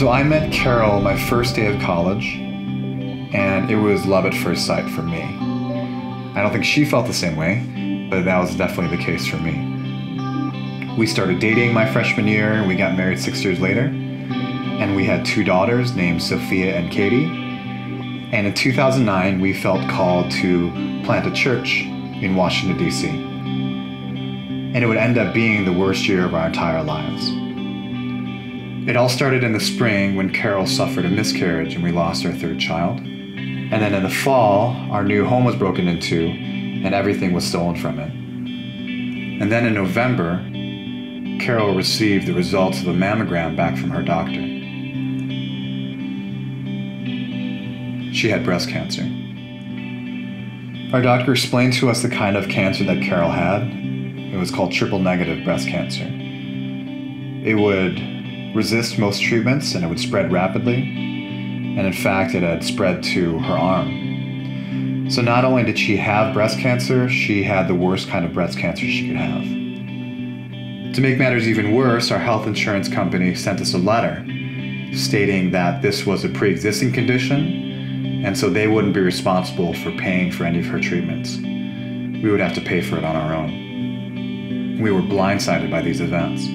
So I met Carol my first day of college, and it was love at first sight for me. I don't think she felt the same way, but that was definitely the case for me. We started dating my freshman year, and we got married 6 years later, and we had 2 daughters named Sophia and Katie. And in 2009, we felt called to plant a church in Washington, D.C. And it would end up being the worst year of our entire lives. It all started in the spring when Carol suffered a miscarriage and we lost our 3rd child. And then in the fall, our new home was broken into and everything was stolen from it. And then in November, Carol received the results of a mammogram back from her doctor. She had breast cancer. Our doctor explained to us the kind of cancer that Carol had. It was called triple-negative breast cancer. It would resist most treatments and it would spread rapidly, and in fact it had spread to her arm. So not only did she have breast cancer, she had the worst kind of breast cancer she could have. To make matters even worse, our health insurance company sent us a letter stating that this was a pre-existing condition, and so they wouldn't be responsible for paying for any of her treatments. We would have to pay for it on our own. We were blindsided by these events.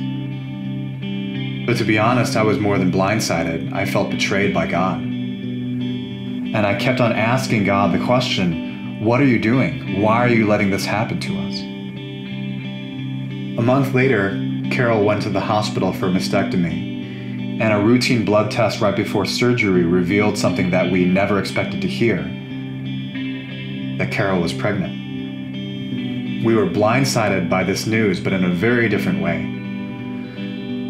But to be honest, I was more than blindsided. I felt betrayed by God. And I kept on asking God the question, what are you doing? Why are you letting this happen to us? A month later, Carol went to the hospital for a mastectomy, and a routine blood test right before surgery revealed something that we never expected to hear, that Carol was pregnant. We were blindsided by this news, but in a very different way.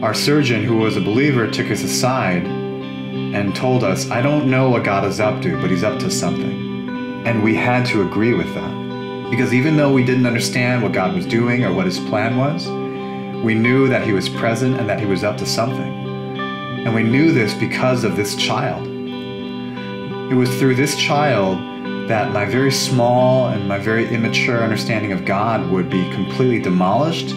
Our surgeon, who was a believer, took us aside and told us, I don't know what God is up to, but he's up to something. And we had to agree with that. Because even though we didn't understand what God was doing or what his plan was, we knew that he was present and that he was up to something. And we knew this because of this child. It was through this child that my very small and my very immature understanding of God would be completely demolished,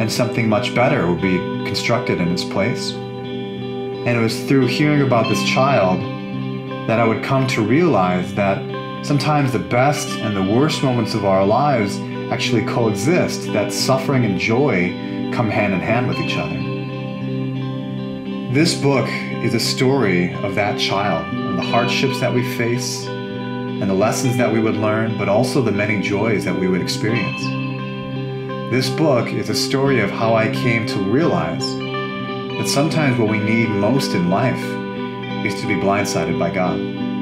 and something much better would be constructed in its place. And it was through hearing about this child that I would come to realize that sometimes the best and the worst moments of our lives actually coexist, that suffering and joy come hand in hand with each other. This book is a story of that child, and the hardships that we face, and the lessons that we would learn, but also the many joys that we would experience. This book is a story of how I came to realize that sometimes what we need most in life is to be blindsided by God.